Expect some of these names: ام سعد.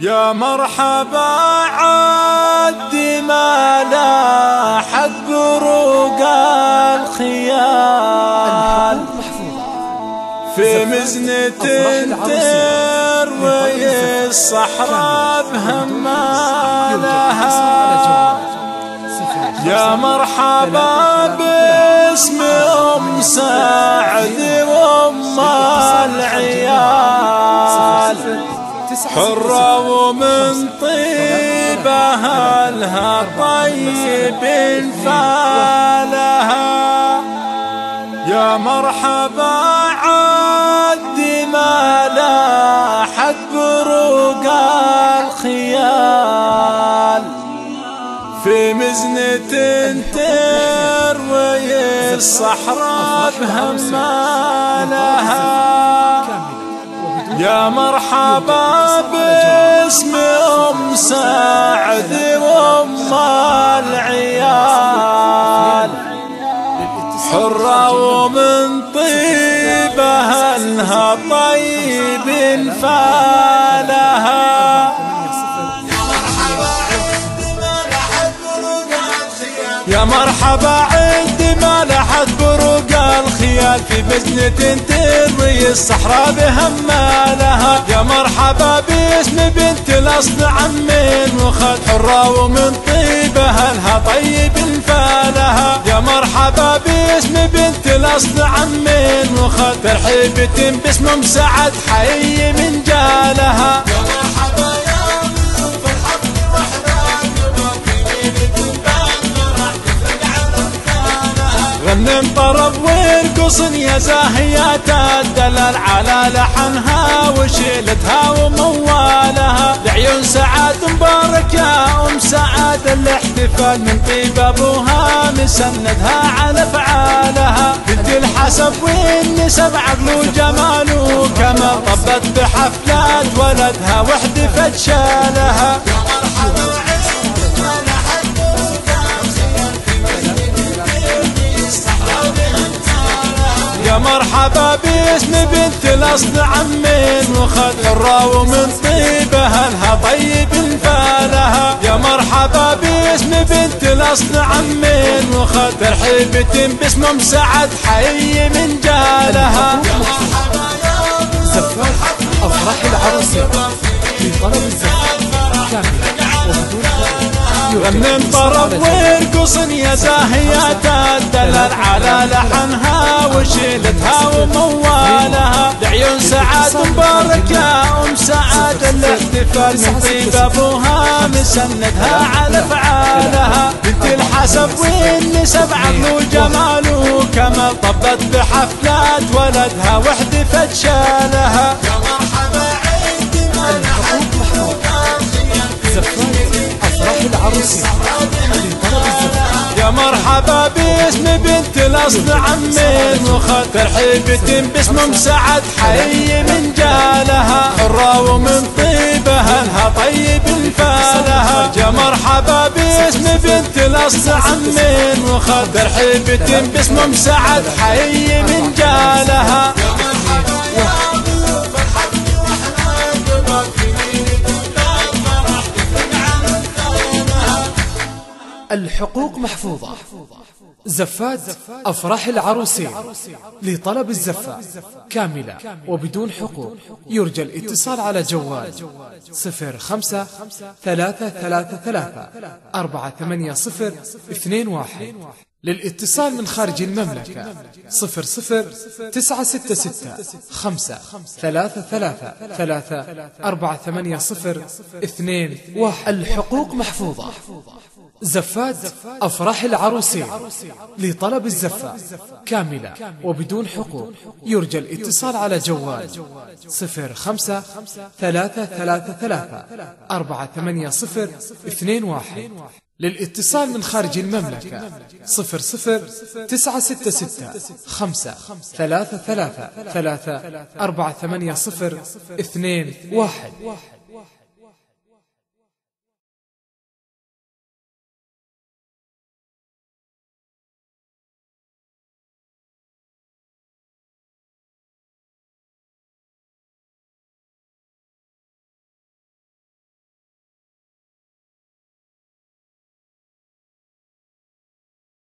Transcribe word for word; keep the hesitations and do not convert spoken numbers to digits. يا مرحبا عدي ما لاحت بروق الخيال في مزنة تروي الصحراء بهمالها. يا مرحبا باسم ام سعد وام العيال حرة ومن طيبها لها طيب فالها. يا مرحبا عدي ما لاحت بروق الخيال في مزنة تروي الصحراء بهمالها. يا مرحبا باسم ام سعد وام العيال حرة ومن طيبها لها طيب فالها. يا مرحبا عندي ما لاحت بروق الخيال في مزنة تروي الصحراء بهمالها. يا مرحبا باسم بنت الاصل عمين وخد حرة ومن طيبها لها طيب فالها. يا مرحبا باسم بنت الاصل عمين وخد ترحيبة باسم ام سعد حي من جالها. غنم طرب وارقص يا زاهيات الدلال على لحنها وشيلتها وموالها. لعيون سعد مبارك يا ام سعد الاحتفال من طيب ابوها مسندها على افعالها. بنت الحسب والنسب عقل وجمال وكما طبت بحفلات ولدها وحدفت شالها. يا مرحبا باسم بنت الاصل عمين وخد حرة ومن طيبها لها طيب فالها. يا مرحبا باسم بنت الاصل عمين وخد ترحيبة باسم ام سعد حي من جالها. يا مرحبا يا زفاف افراح العروسة في طلب الزفاف كامل غنم طرب وارقص يا زاهيات الدلال على لحنها وشيلتها وموالها. لعيون سعد مبارك يا ام سعد الاحتفال من طيب ابوها مسندها على افعالها. بنت الحسب والنسب عقل وجمال وكمال طبت بحفلات ولدها وحدفت شالها. يا مرحبا عندي ما لاحت يا مرحبا باسم بنت الاصل عمين وخد ترحيبة باسم ام سعد حي من جالها. حرة ومن طيبها لها طيب فالها. يا مرحبا باسم بنت الاصل عمين وخد ترحيبة باسم ام سعد حي من جالها. الحقوق محفوظة. زفات أفراح العروسين لطلب الزفة كاملة وبدون حقوق يرجى الاتصال على جوال صفر خمسة ثلاثة ثلاثة ثلاثة أربعة ثمانية صفر اثنين واحد. للاتصال من خارج المملكة صفر صفر تسعة ستة ستة خمسة ثلاثة ثلاثة ثلاثة أربعة ثمانية صفر اثنين واحد. الحقوق محفوظة. زفات أفراح العروسين لطلب الزفة كاملة وبدون حقوق يرجى الاتصال على جوال صفر خمسة ثلاثة ثلاثة ثلاثة أربعة ثمانية صفر اثنين واحد. للاتصال من خارج المملكة صفر صفر تسعة ستة ستة خمسة ثلاثة ثلاثة ثلاثة أربعة ثمانية صفر اثنين واحد.